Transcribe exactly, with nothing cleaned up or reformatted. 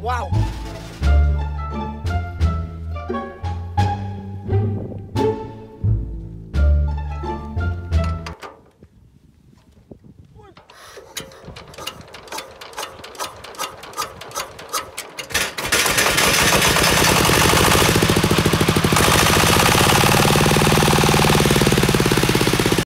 Wow.